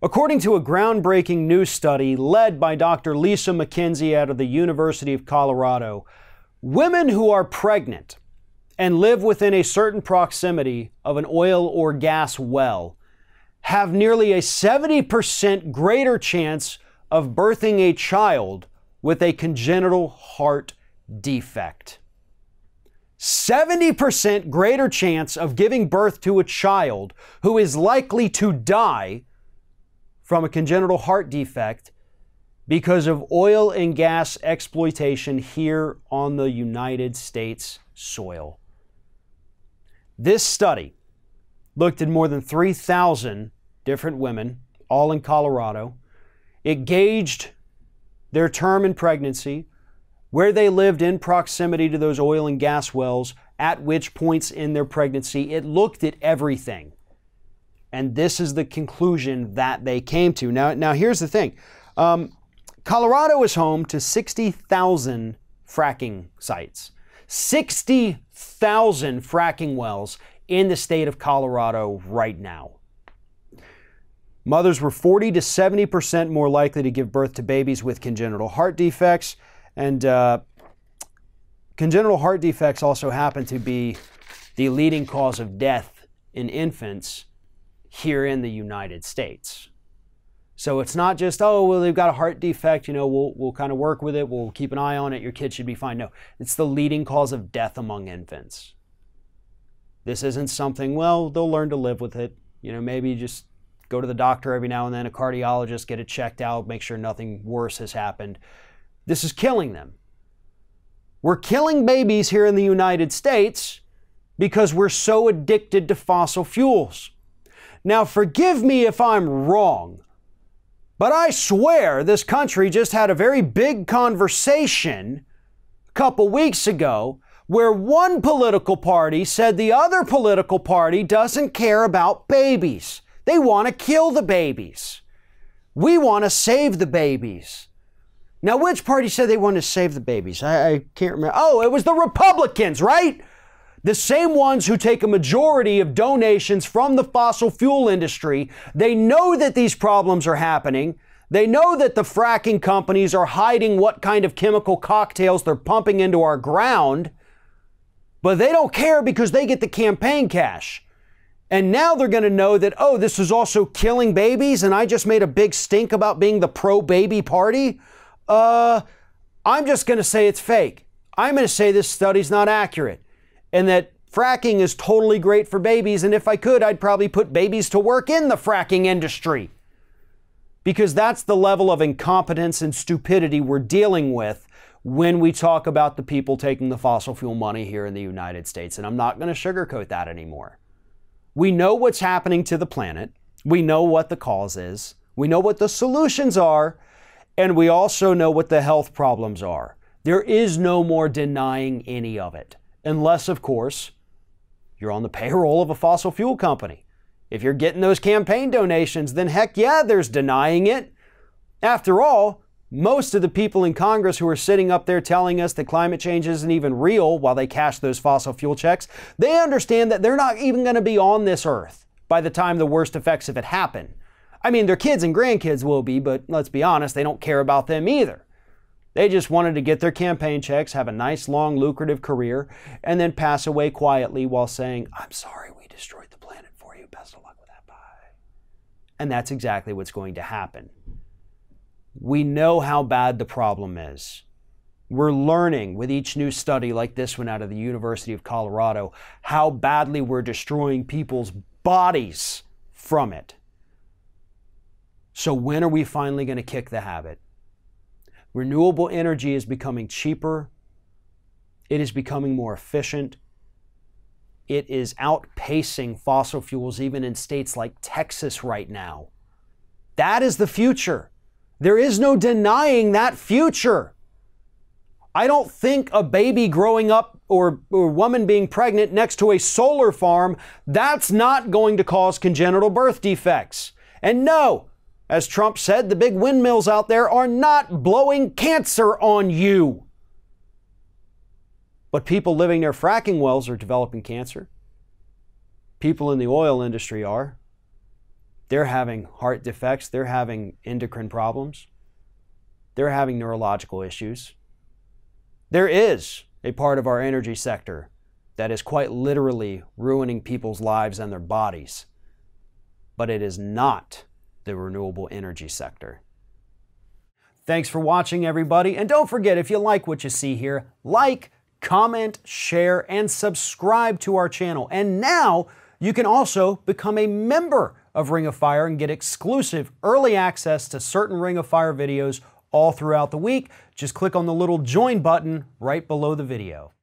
According to a groundbreaking new study led by Dr. Lisa McKenzie out of the University of Colorado, women who are pregnant and live within a certain proximity of an oil or gas well have nearly a 70% greater chance of birthing a child with a congenital heart defect. 70% greater chance of giving birth to a child who is likely to die from a congenital heart defect because of oil and gas exploitation here on the United States soil. This study looked at more than 3,000 different women, all in Colorado. It gauged their term in pregnancy, where they lived in proximity to those oil and gas wells, at which points in their pregnancy. It looked at everything. And this is the conclusion that they came to. Now here's the thing. Colorado is home to 60,000 fracking sites. 60,000 fracking wells in the state of Colorado right now. Mothers were 40 to 70% more likely to give birth to babies with congenital heart defects. And congenital heart defects also happen to be the leading cause of death in infants here in the United States. So it's not just, oh, well, they've got a heart defect, you know, we'll kind of work with it, we'll keep an eye on it, your kid should be fine. No, it's the leading cause of death among infants. This isn't something, well, they'll learn to live with it. You know, maybe just go to the doctor every now and then, a cardiologist, get it checked out, make sure nothing worse has happened. This is killing them. We're killing babies here in the United States because we're so addicted to fossil fuels. Now, forgive me if I'm wrong, but I swear this country just had a very big conversation a couple weeks ago where one political party said the other political party doesn't care about babies. They want to kill the babies. We want to save the babies. Now, which party said they wanted to save the babies? I can't remember. Oh, it was the Republicans, right? The same ones who take a majority of donations from the fossil fuel industry. They know that these problems are happening. They know that the fracking companies are hiding what kind of chemical cocktails they're pumping into our ground, but they don't care because they get the campaign cash. And now they're going to know that, oh, this is also killing babies, and I just made a big stink about being the pro-baby party. I'm just going to say it's fake. I'm going to say this study's not accurate, and that fracking is totally great for babies, and if I could, I'd probably put babies to work in the fracking industry. Because that's the level of incompetence and stupidity we're dealing with when we talk about the people taking the fossil fuel money here in the United States, and I'm not going to sugarcoat that anymore. We know what's happening to the planet. We know what the cause is. We know what the solutions are, and we also know what the health problems are. There is no more denying any of it. Unless, of course, you're on the payroll of a fossil fuel company. If you're getting those campaign donations, then heck yeah, there's denying it. After all, most of the people in Congress who are sitting up there telling us that climate change isn't even real while they cash those fossil fuel checks, they understand that they're not even going to be on this earth by the time the worst effects of it happen. I mean, their kids and grandkids will be, but let's be honest, they don't care about them either. They just wanted to get their campaign checks, have a nice, long, lucrative career, and then pass away quietly while saying, I'm sorry we destroyed the planet for you. Best of luck with that. Bye. And that's exactly what's going to happen. We know how bad the problem is. We're learning with each new study like this one out of the University of Colorado how badly we're destroying people's bodies from it. So when are we finally going to kick the habit? Renewable energy is becoming cheaper. It is becoming more efficient. It is outpacing fossil fuels even in states like Texas right now. That is the future. There is no denying that future. I don't think a baby growing up or a woman being pregnant next to a solar farm, that's not going to cause congenital birth defects. And no, as Trump said, the big windmills out there are not blowing cancer on you. But people living near fracking wells are developing cancer. People in the oil industry are. They're having heart defects. They're having endocrine problems. They're having neurological issues. There is a part of our energy sector that is quite literally ruining people's lives and their bodies, but it is not the renewable energy sector. Thanks for watching, everybody. And don't forget, if you like what you see here, like, comment, share, and subscribe to our channel. And now you can also become a member of Ring of Fire and get exclusive early access to certain Ring of Fire videos all throughout the week. Just click on the little join button right below the video.